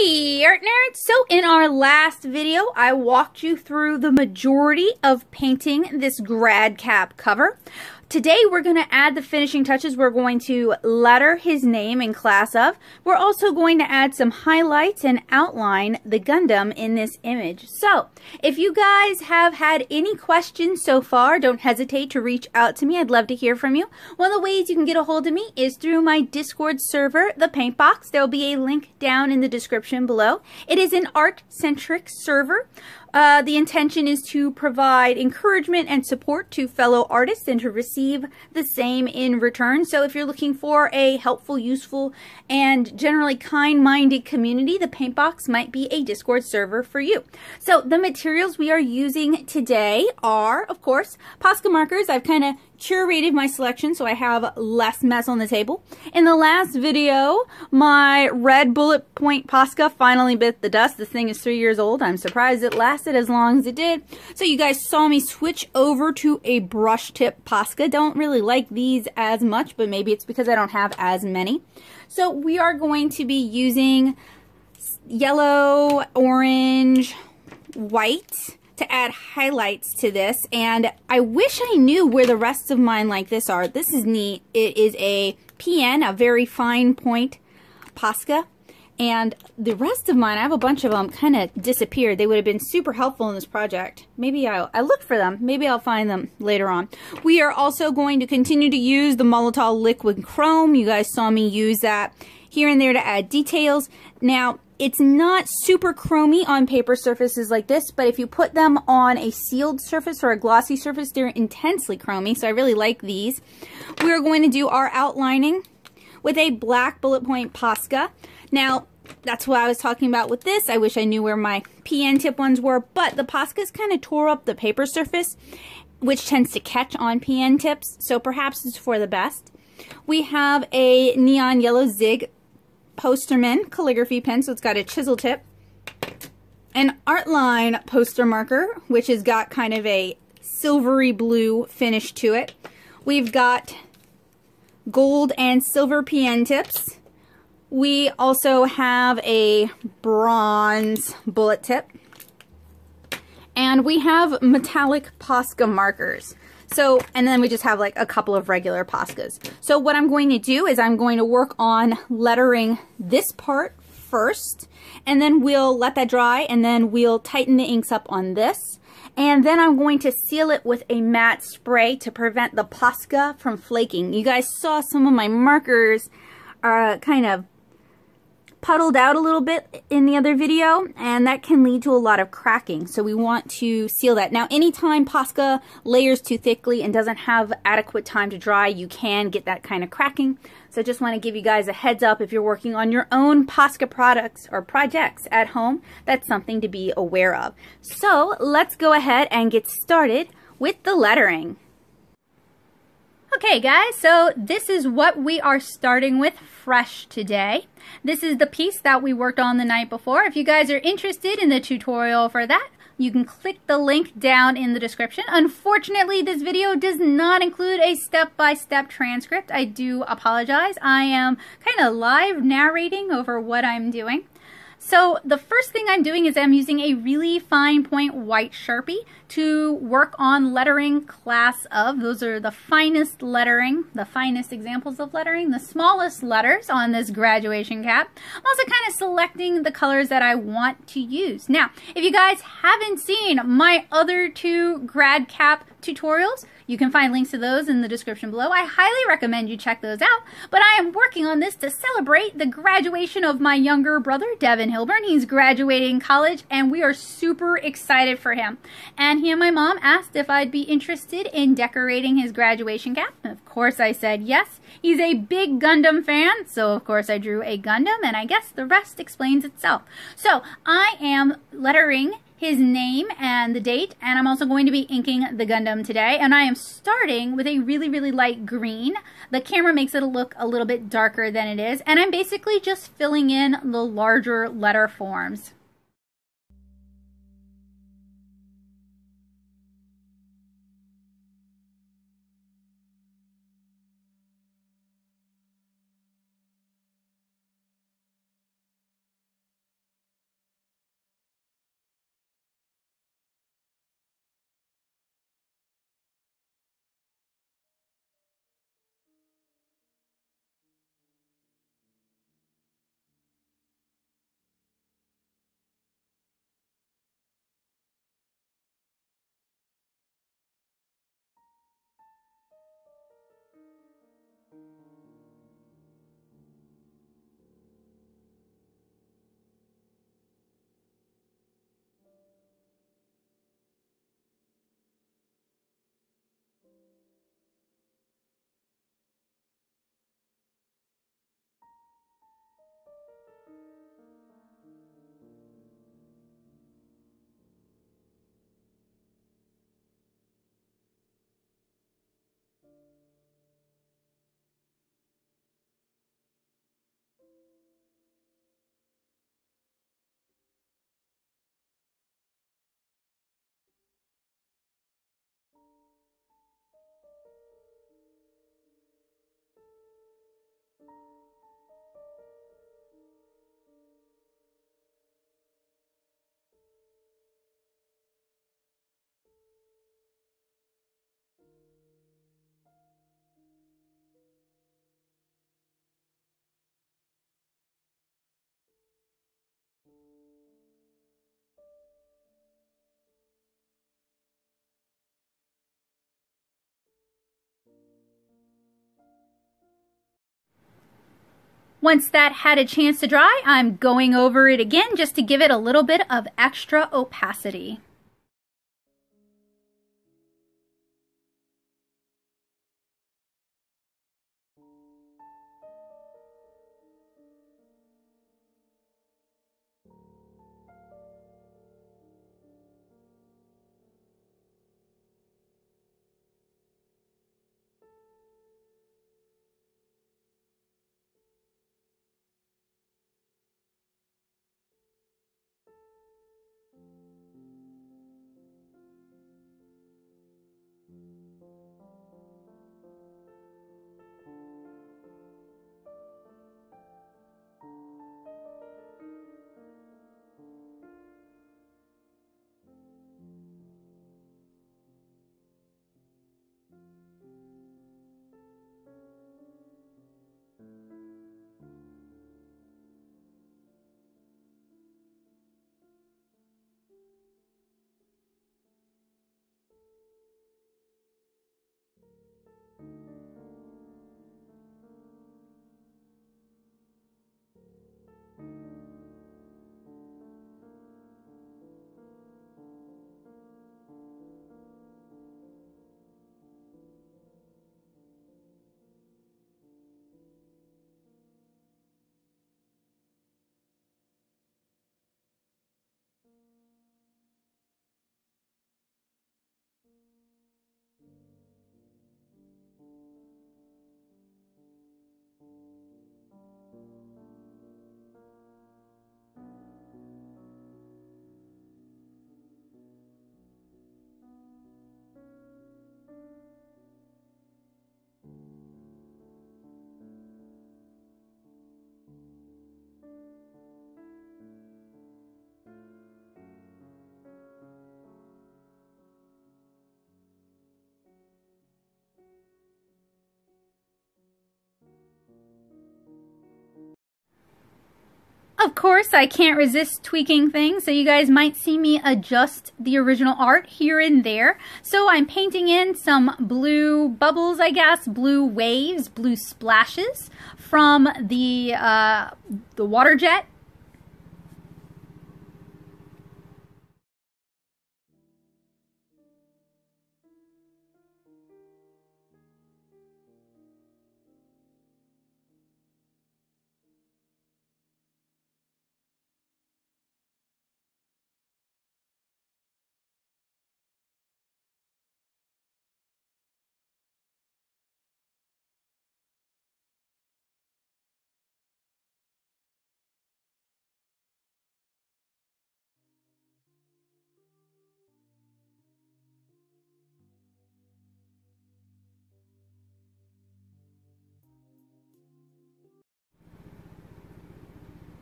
Hey art nerds! So in our last video I walked you through the majority of painting this grad cap cover. Today we're going to add the finishing touches. We're going to letter his name in class of. We're also going to add some highlights and outline the Gundam in this image. So if you guys have had any questions so far, don't hesitate to reach out to me. I'd love to hear from you. One of the ways you can get a hold of me is through my Discord server, The Paintbox. There will be a link down in the description below. It is an art-centric server. The intention is to provide encouragement and support to fellow artists and to receive the same in return. So if you're looking for a helpful, useful, and generally kind-minded community, the Paintbox might be a Discord server for you. So the materials we are using today are, of course, Posca markers. I've kind of curated my selection so I have less mess on the table. In the last video, my red bullet point Posca finally bit the dust. This thing is 3 years old. I'm surprised it lasted as long as it did. So you guys saw me switch over to a brush tip Posca. Don't really like these as much, but maybe it's because I don't have as many. So we are going to be using yellow, orange, white, to add highlights to this, and I wish I knew where the rest of mine like this are. This is neat. It is a PN, a very fine point Posca, and the rest of mine, I have a bunch of them, kind of disappeared. They would have been super helpful in this project. Maybe I look for them. Maybe I'll find them later on. We are also going to continue to use the Molotow liquid chrome. You guys saw me use that here and there to add details. Now, it's not super chromey on paper surfaces like this, but if you put them on a sealed surface or a glossy surface, they're intensely chromey, so I really like these. We're going to do our outlining with a black bullet point Posca. Now, that's what I was talking about with this. I wish I knew where my PN tip ones were, but the Poscas kind of tore up the paper surface, which tends to catch on PN tips, so perhaps it's for the best. We have a neon yellow zig Posterman calligraphy pen, so it's got a chisel tip. An Artline poster marker, which has got kind of a silvery blue finish to it. We've got gold and silver PN tips. We also have a bronze bullet tip. And we have metallic Posca markers. So, and then we just have like a couple of regular Poscas. So what I'm going to do is I'm going to work on lettering this part first, and then we'll let that dry, and then we'll tighten the inks up on this. And then I'm going to seal it with a matte spray to prevent the Posca from flaking. You guys saw some of my markers are kind of puddled out a little bit in the other video, and that can lead to a lot of cracking, so we want to seal that. Now, anytime Posca layers too thickly and doesn't have adequate time to dry, you can get that kind of cracking. So I just want to give you guys a heads up if you're working on your own Posca products or projects at home. That's something to be aware of. So let's go ahead and get started with the lettering. Okay guys, so this is what we are starting with fresh today. This is the piece that we worked on the night before. If you guys are interested in the tutorial for that, you can click the link down in the description. Unfortunately, this video does not include a step-by-step transcript. I do apologize. I am kind of live narrating over what I'm doing. So the first thing I'm doing is I'm using a really fine point white Sharpie to work on lettering class of. Those are the finest lettering, the finest examples of lettering, the smallest letters on this graduation cap. I'm also kind of selecting the colors that I want to use. Now, if you guys haven't seen my other two grad cap tutorials, you can find links to those in the description below. I highly recommend you check those out, but I am working on this to celebrate the graduation of my younger brother, Devin Hilburn. He's graduating college, and we are super excited for him. And he and my mom asked if I'd be interested in decorating his graduation cap. And of course, I said yes. He's a big Gundam fan, so of course I drew a Gundam, and I guess the rest explains itself. So I am lettering his name and the date, and I'm also going to be inking the Gundam today, and I am starting with a really, really light green. The camera makes it look a little bit darker than it is, and I'm basically just filling in the larger letter forms. Once that had a chance to dry, I'm going over it again just to give it a little bit of extra opacity. Of course, I can't resist tweaking things, so you guys might see me adjust the original art here and there. So I'm painting in some blue bubbles, I guess, blue waves, blue splashes from the water jet.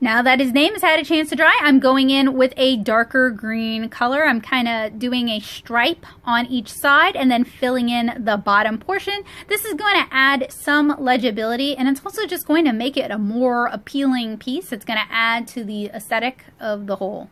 Now that his name has had a chance to dry, I'm going in with a darker green color. I'm kind of doing a stripe on each side and then filling in the bottom portion. This is going to add some legibility, and it's also just going to make it a more appealing piece. It's going to add to the aesthetic of the whole.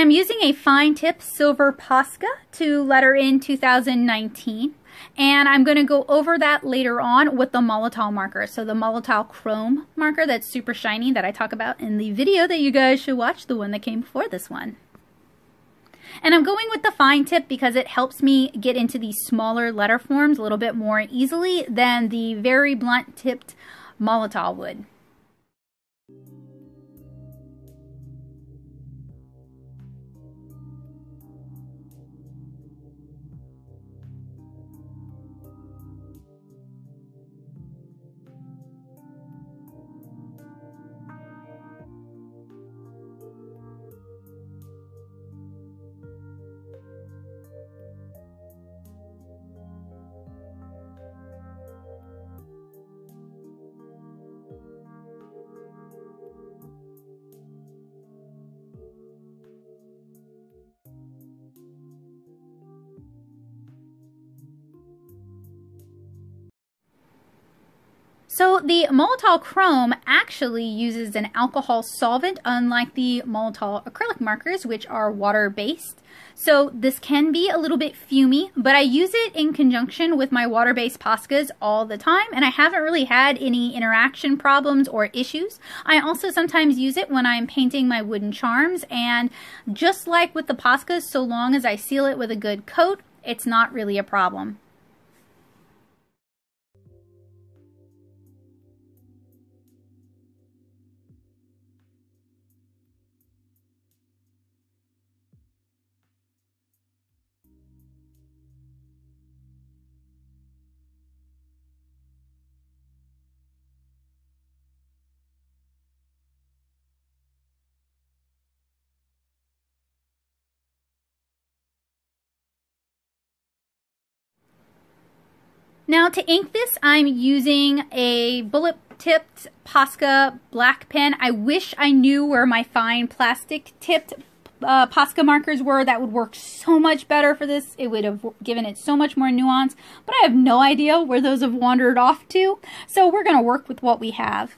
And I'm using a fine tip silver Posca to letter in 2019. And I'm going to go over that later on with the Molotow marker. So the Molotow chrome marker that's super shiny that I talk about in the video that you guys should watch, the one that came before this one. And I'm going with the fine tip because it helps me get into the smaller letter forms a little bit more easily than the very blunt tipped Molotow would. So the Molotow Chrome actually uses an alcohol solvent, unlike the Molotow acrylic markers, which are water-based. So this can be a little bit fumey, but I use it in conjunction with my water-based Poscas all the time, and I haven't really had any interaction problems or issues. I also sometimes use it when I'm painting my wooden charms, and just like with the Poscas, so long as I seal it with a good coat, it's not really a problem. Now to ink this, I'm using a bullet tipped Posca black pen. I wish I knew where my fine plastic tipped Posca markers were. That would work so much better for this. It would have given it so much more nuance, but I have no idea where those have wandered off to. So we're going to work with what we have.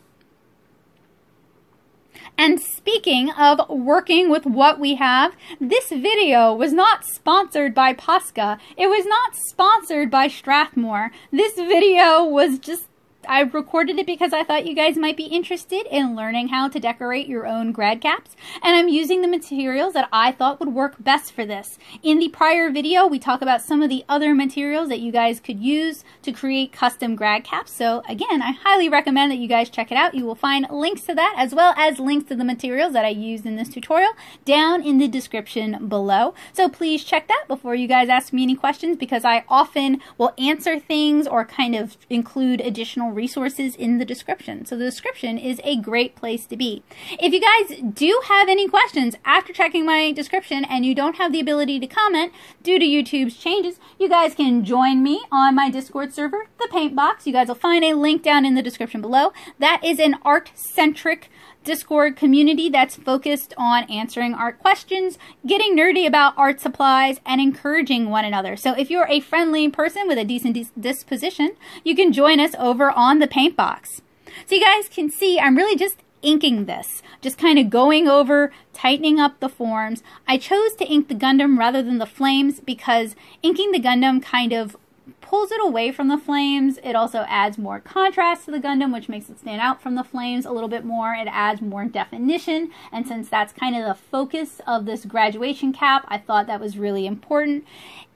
And speaking of working with what we have, this video was not sponsored by Posca. It was not sponsored by Strathmore. This video was just, I recorded it because I thought you guys might be interested in learning how to decorate your own grad caps. And I'm using the materials that I thought would work best for this. In the prior video, we talk about some of the other materials that you guys could use to create custom grad caps. So again, I highly recommend that you guys check it out. You will find links to that as well as links to the materials that I used in this tutorial down in the description below. So please check that before you guys ask me any questions, because I often will answer things or kind of include additional resources in the description. So the description is a great place to be. If you guys do have any questions after checking my description and you don't have the ability to comment due to YouTube's changes, you guys can join me on my Discord server, The Paintbox. You guys will find a link down in the description below. That is an art-centric Discord community that's focused on answering art questions, getting nerdy about art supplies, and encouraging one another. So if you're a friendly person with a decent disposition, you can join us over on The Paintbox. So you guys can see I'm really just inking this, just kind of going over, tightening up the forms. I chose to ink the Gundam rather than the flames because inking the Gundam kind of pulls it away from the flames. It also adds more contrast to the Gundam, which makes it stand out from the flames a little bit more. It adds more definition, and since that's kind of the focus of this graduation cap, I thought that was really important,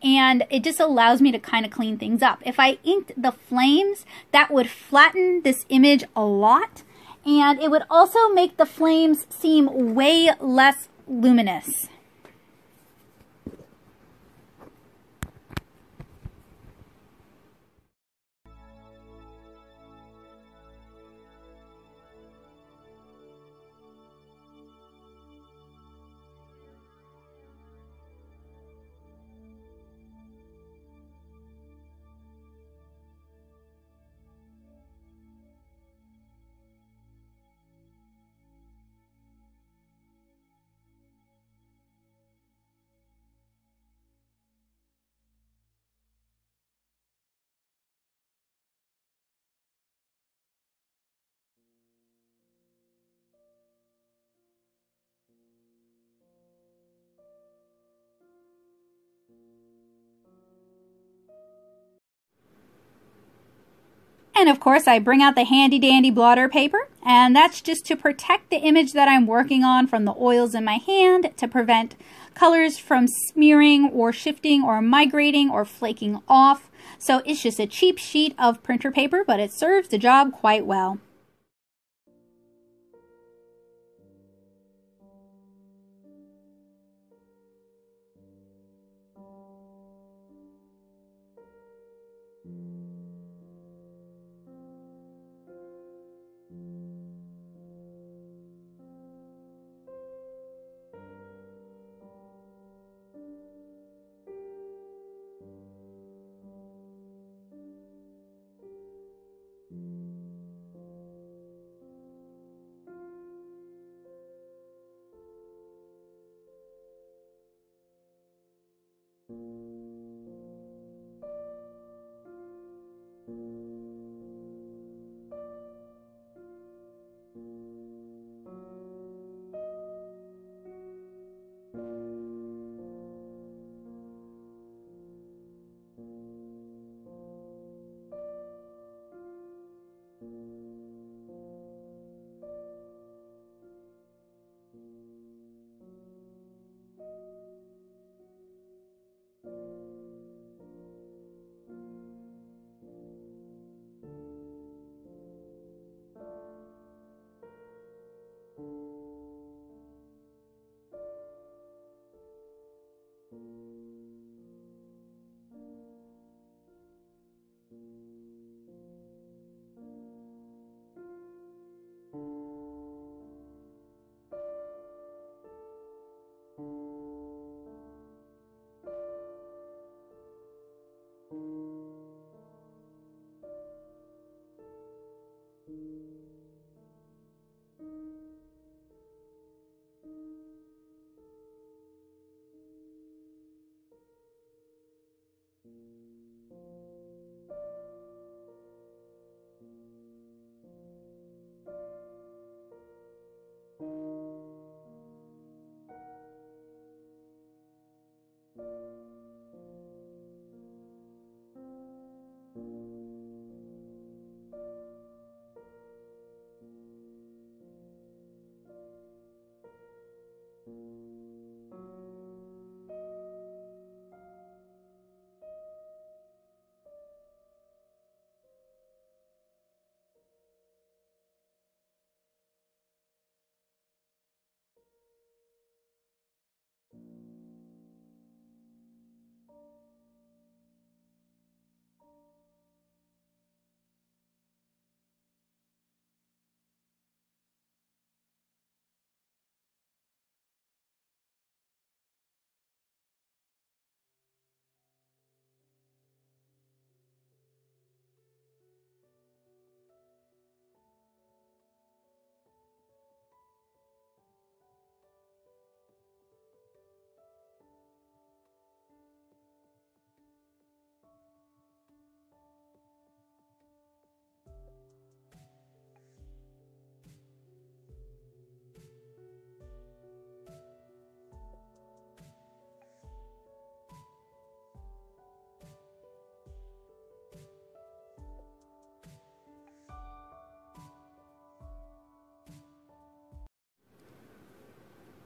and it just allows me to kind of clean things up. If I inked the flames, that would flatten this image a lot, and it would also make the flames seem way less luminous. And of course I bring out the handy dandy blotter paper, and that's just to protect the image that I'm working on from the oils in my hand to prevent colors from smearing or shifting or migrating or flaking off. So it's just a cheap sheet of printer paper, but it serves the job quite well.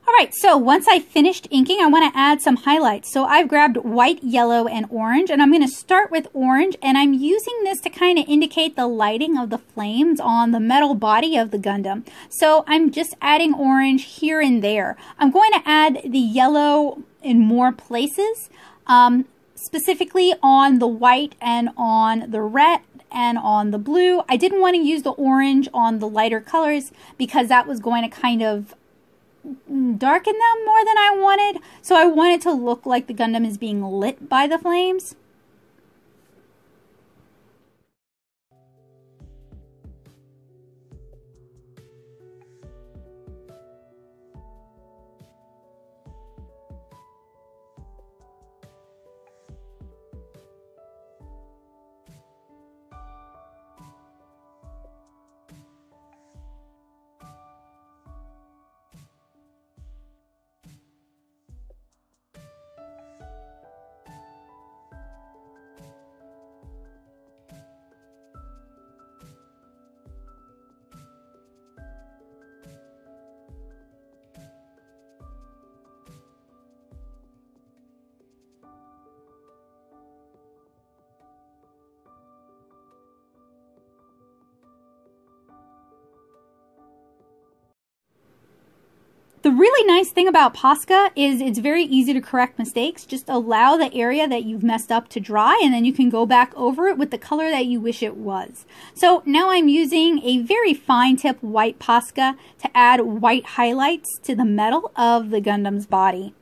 Alright, so once I finished inking, I want to add some highlights. So I've grabbed white, yellow, and orange, and I'm going to start with orange, and I'm using this to kind of indicate the lighting of the flames on the metal body of the Gundam. So I'm just adding orange here and there. I'm going to add the yellow in more places, specifically on the white and on the red and on the blue. I didn't want to use the orange on the lighter colors because that was going to kind of darken them more than I wanted, so I want it to look like the Gundam is being lit by the flames. The really nice thing about Posca is it's very easy to correct mistakes. Just allow the area that you've messed up to dry, and then you can go back over it with the color that you wish it was. So now I'm using a very fine tip white Posca to add white highlights to the metal of the Gundam's body.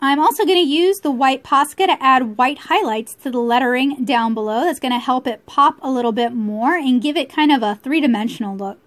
I'm also going to use the white Posca to add white highlights to the lettering down below. That's going to help it pop a little bit more and give it kind of a three-dimensional look.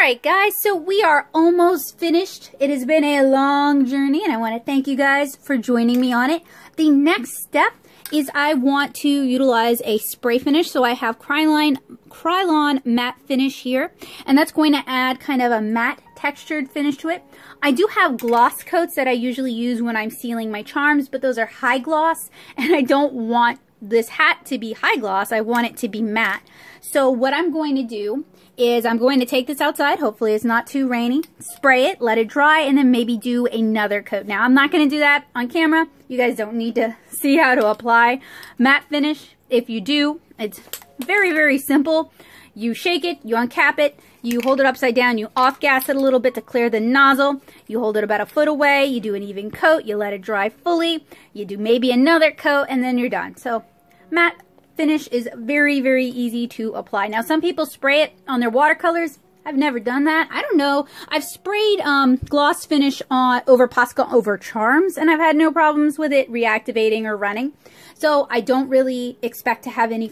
Alright guys, so we are almost finished. It has been a long journey and I want to thank you guys for joining me on it. The next step is I want to utilize a spray finish. So I have Krylon matte finish here, and that's going to add kind of a matte textured finish to it. I do have gloss coats that I usually use when I'm sealing my charms, but those are high gloss and I don't want this hat to be high gloss. I want it to be matte. So what I'm going to do is I'm going to take this outside, hopefully it's not too rainy, spray it, let it dry, and then maybe do another coat. Now I'm not going to do that on camera. You guys don't need to see how to apply matte finish. If you do, it's very, very simple. You shake it, you uncap it, you hold it upside down, you off-gas it a little bit to clear the nozzle, you hold it about a foot away, you do an even coat, you let it dry fully, you do maybe another coat, and then you're done. So matte finish is very, very easy to apply. Now some people spray it on their watercolors. I've never done that. I don't know. I've sprayed gloss finish on over Posca over charms, and I've had no problems with it reactivating or running. So I don't really expect to have any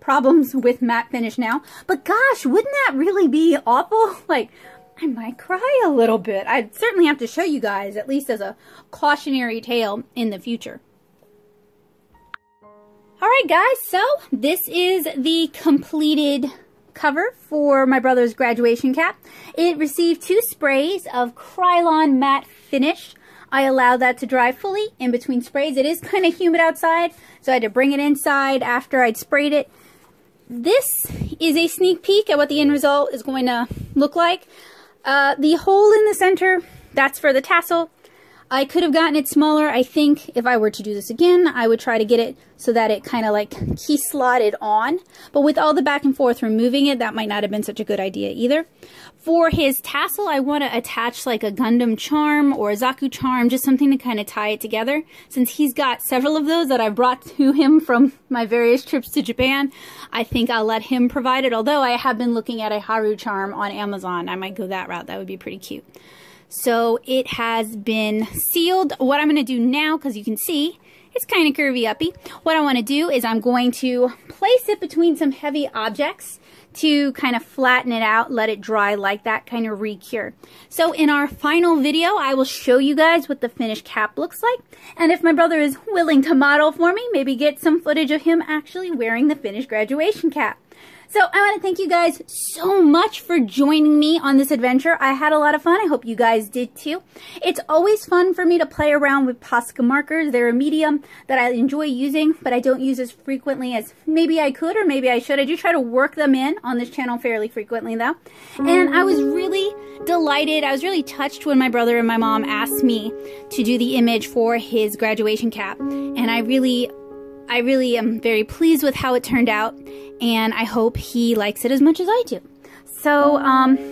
problems with matte finish now, but gosh, wouldn't that really be awful? Like, I might cry a little bit. I'd certainly have to show you guys, at least as a cautionary tale in the future. Alright guys, so this is the completed cover for my brother's graduation cap. It received two sprays of Krylon matte finish. I allowed that to dry fully in between sprays. It is kind of humid outside, so I had to bring it inside after I'd sprayed it. This is a sneak peek at what the end result is going to look like. The hole in the center, that's for the tassel. I could have gotten it smaller. I think if I were to do this again, I would try to get it so that it kind of like key slotted on. But with all the back and forth removing it, that might not have been such a good idea either. For his tassel, I want to attach like a Gundam charm or a Zaku charm, just something to kind of tie it together. Since he's got several of those that I brought to him from my various trips to Japan, I think I'll let him provide it. Although I have been looking at a Haru charm on Amazon. I might go that route. That would be pretty cute. So it has been sealed. What I'm going to do now, because you can see, it's kind of curvy-uppy. What I want to do is I'm going to place it between some heavy objects to kind of flatten it out, let it dry like that, kind of re-cure. So in our final video, I will show you guys what the finished cap looks like. And if my brother is willing to model for me, maybe get some footage of him actually wearing the finished graduation cap. So I want to thank you guys so much for joining me on this adventure. I had a lot of fun. I hope you guys did too. It's always fun for me to play around with Posca markers. They're a medium that I enjoy using, but I don't use as frequently as maybe I could or maybe I should. I do try to work them in on this channel fairly frequently though. And I was really delighted. I was really touched when my brother and my mom asked me to do the image for his graduation cap. And I really am very pleased with how it turned out, and I hope he likes it as much as I do. So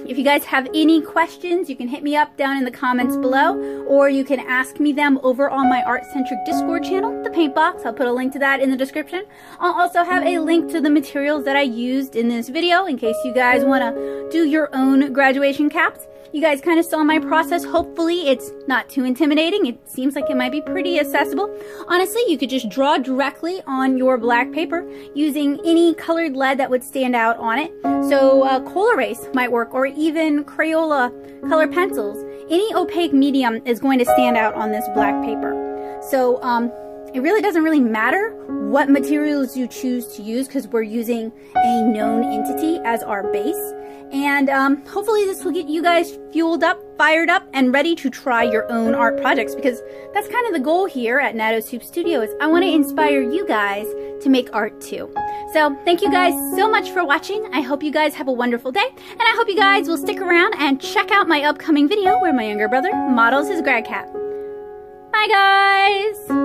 if you guys have any questions, you can hit me up down in the comments below, or you can ask me them over on my art-centric Discord channel, The Paintbox. I'll put a link to that in the description. I'll also have a link to the materials that I used in this video in case you guys want to do your own graduation caps. You guys kind of saw my process. Hopefully it's not too intimidating. It seems like it might be pretty accessible. Honestly, you could just draw directly on your black paper using any colored lead that would stand out on it. So Col-Erase might work, or even Crayola color pencils. Any opaque medium is going to stand out on this black paper. So it really doesn't really matter what materials you choose to use, because we're using a known entity as our base. And hopefully this will get you guys fueled up, fired up, and ready to try your own art projects, because that's kind of the goal here at NattoSoup Studio is I want to inspire you guys to make art too. So thank you guys so much for watching. I hope you guys have a wonderful day, and I hope you guys will stick around and check out my upcoming video where my younger brother models his grad cap. Bye guys!